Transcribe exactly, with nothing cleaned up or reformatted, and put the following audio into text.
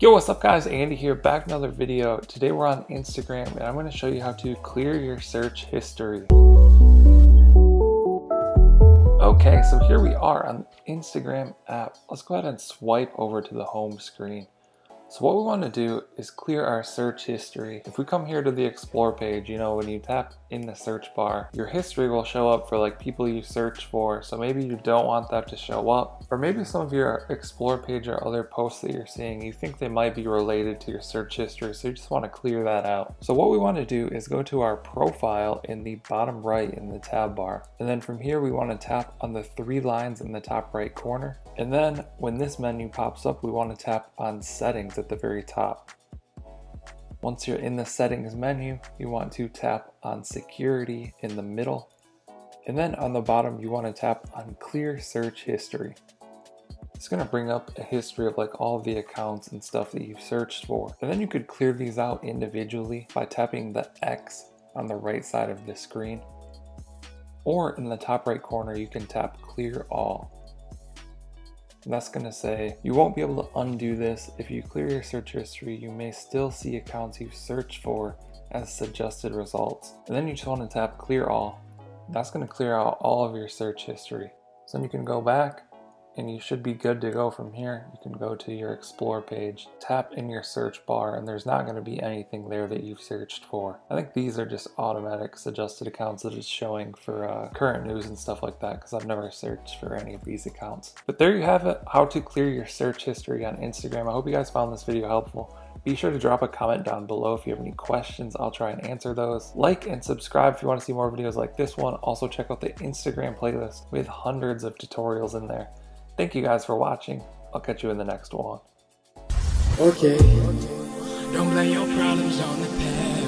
Yo, what's up guys? Andy here, back with another video. Today we're on Instagram and I'm going to show you how to clear your search history. Okay, so here we are on the Instagram app. Let's go ahead and swipe over to the home screen. So what we want to do is clear our search history. If we come here to the explore page, you know, when you tap in the search bar, your history will show up for like people you search for. So maybe you don't want that to show up, or maybe some of your explore page or other posts that you're seeing, you think they might be related to your search history. So you just want to clear that out. So what we want to do is go to our profile in the bottom right in the tab bar. And then from here, we want to tap on the three lines in the top right corner. And then when this menu pops up, we want to tap on settings at the very top. Once you're in the settings menu, you want to tap on security in the middle. And then on the bottom, you want to tap on clear search history. It's going to bring up a history of like all the accounts and stuff that you've searched for. And then you could clear these out individually by tapping the X on the right side of the screen. Or in the top right corner, you can tap clear all. And that's going to say you won't be able to undo this. If you clear your search history, you may still see accounts you've searched for as suggested results. And then you just want to tap clear all. That's going to clear out all of your search history. So then you can go back and you should be good to go from here. You can go to your explore page, tap in your search bar, and there's not going to be anything there that you've searched for. I think these are just automatic suggested accounts that it's showing for uh, current news and stuff like that, because I've never searched for any of these accounts. But there you have it, how to clear your search history on Instagram. I hope you guys found this video helpful. Be sure to drop a comment down below if you have any questions. I'll try and answer those. Like and subscribe if you want to see more videos like this one. Also check out the Instagram playlist with hundreds of tutorials in there. Thank you guys for watching. I'll catch you in the next one. Okay. Don't blame your problems on the past.